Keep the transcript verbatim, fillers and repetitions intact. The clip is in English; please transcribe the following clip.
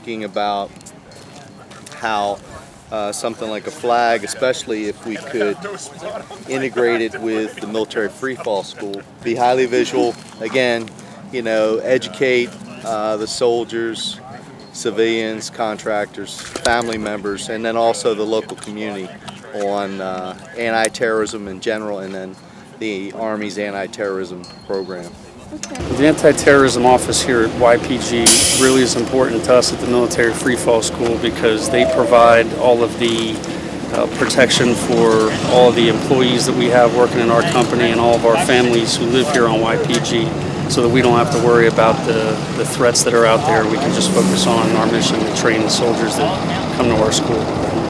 thinking about how uh, something like a flag, especially if we could integrate it with the Military Freefall School, be highly visual, again, you know, educate uh, the soldiers, civilians, contractors, family members, and then also the local community on uh, anti-terrorism in general, and then the Army's anti-terrorism program. Okay. The anti-terrorism office here at Y P G really is important to us at the Military Freefall School because they provide all of the uh, protection for all of the employees that we have working in our company and all of our families who live here on Y P G, so that we don't have to worry about the, the threats that are out there. We can just focus on our mission to train the soldiers that come to our school.